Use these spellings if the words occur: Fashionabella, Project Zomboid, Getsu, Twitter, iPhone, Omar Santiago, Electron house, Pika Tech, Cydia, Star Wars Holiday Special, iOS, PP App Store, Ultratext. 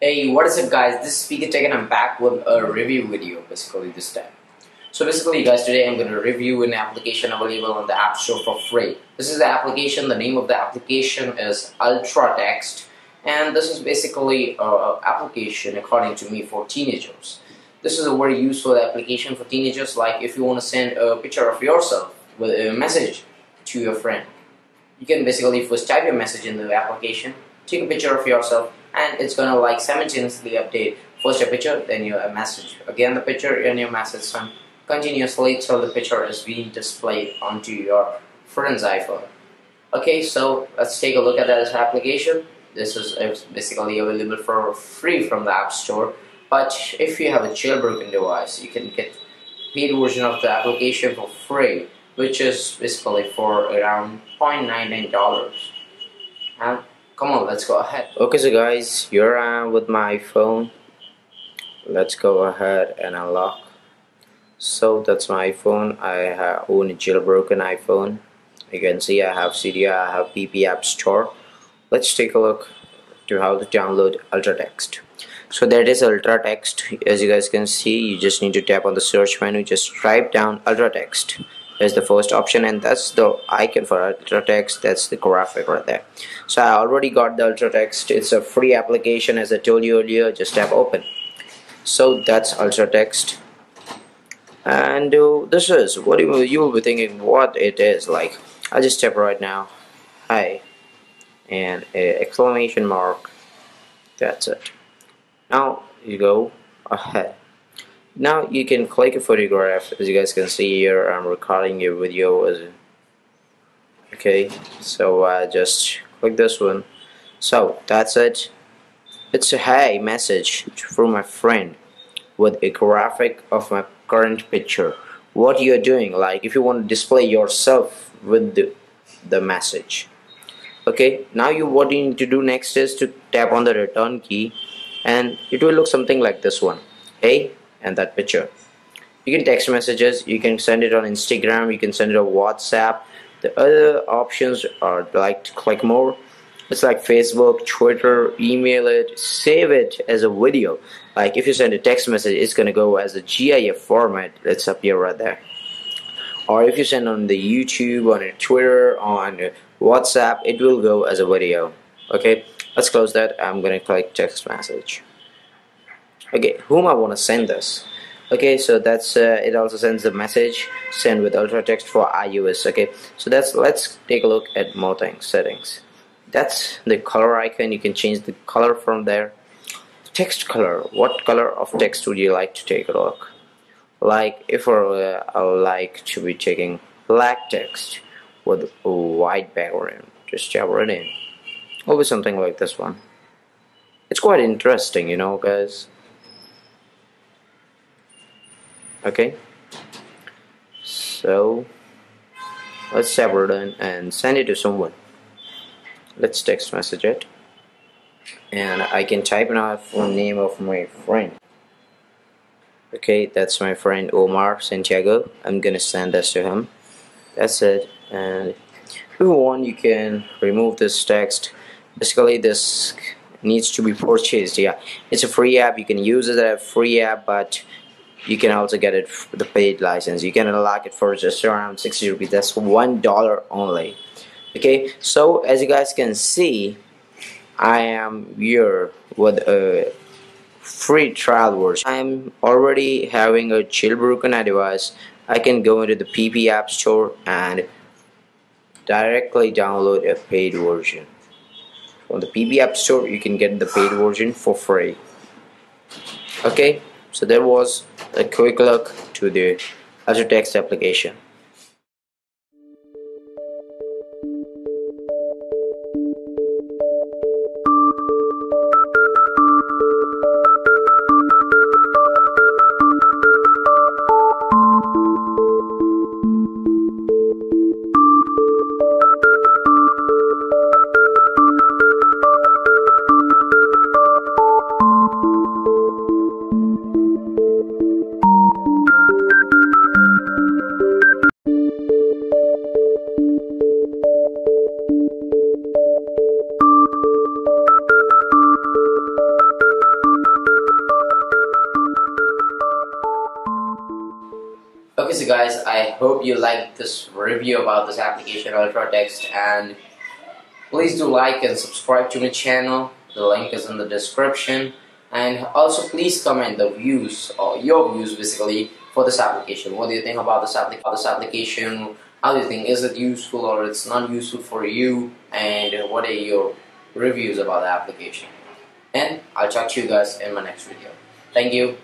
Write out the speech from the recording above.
Hey, what is up guys, this is Pika Tech and I'm back with a review video basically this time. So basically guys, today I'm going to review an application available on the App Store for free. This is the application, the name of the application is Ultratext, and this is basically an application according to me for teenagers. This is a very useful application for teenagers, like if you want to send a picture of yourself with a message to your friend. You can basically first type your message in the application, take a picture of yourself, and it's gonna like simultaneously update first your picture, then your message, again the picture and your message, and continuously till the picture is being displayed onto your friend's iPhone. Okay, so let's take a look at this application. This is basically available for free from the App Store, but if you have a jailbroken device, you can get paid version of the application for free, which is basically for around $0.99. And come on, let's go ahead. Okay, so guys, here I am with my iPhone. Let's go ahead and unlock. So that's my iPhone. I own a jailbroken iPhone. You can see I have Cydia, I have PP App Store. Let's take a look to how to download Ultratext. So that is Ultratext. As you guys can see, you just need to tap on the search menu. Just type down Ultratext. That's the first option, and that's the icon for Ultratext. That's the graphic right there. So I already got the Ultratext. It's a free application, as I told you earlier. Just tap open. So that's Ultratext, and this is what you will be thinking what it is like. I'll just tap right now, hi, and a exclamation mark. That's it. Now you go ahead. Now you can click a photograph. As you guys can see here, I'm recording a video. Okay, so I just click this one. So that's it. It's a hey message from my friend with a graphic of my current picture. What you're doing, like if you want to display yourself with the message. Okay, now what you need to do next is to tap on the return key, and it will look something like this one. Hey. And that picture, you can text messages, you can send it on Instagram, you can send it on WhatsApp. The other options are like to click more. It's like Facebook, Twitter, email it, save it as a video. Like if you send a text message, it's gonna go as a GIF format. It's up here right there. Or if you send on the YouTube, on a Twitter, on a WhatsApp, it will go as a video. Okay, let's close that. I'm gonna click text message. Okay, whom I want to send this. Okay, so that's it also sends the message send with Ultratext for iOS. Okay, so let's take a look at more things, settings. That's the color icon. You can change the color from there. Text color. What color of text would you like to take a look? Like if I would like to be taking black text with a white background, just jab it in. Or with something like this one. It's quite interesting, you know, guys. Okay, so let's tap it in and send it to someone. Let's text message it, and I can type in out the name of my friend. Okay, that's my friend Omar Santiago. I'm gonna send this to him. That's it. And if you want, you can remove this text. Basically this needs to be purchased. Yeah, it's a free app. You can use it as a free app, but you can also get it for the paid license. You can unlock it for just around 60 rupees. That's $1 only. Okay, so as you guys can see, I am here with a free trial version. I'm already having a jailbroken device. I can go into the PP App Store and directly download a paid version. On the PP App Store, you can get the paid version for free. Okay, so there was a quick look to the Ultratext application. Okay, so guys, I hope you liked this review about this application Ultratext, and please do like and subscribe to my channel. The link is in the description, and also please comment the views, or your views basically, for this application. What do you think about this application? How do you think, is it useful or it's not useful for you, and what are your reviews about the application? And I'll talk to you guys in my next video. Thank you.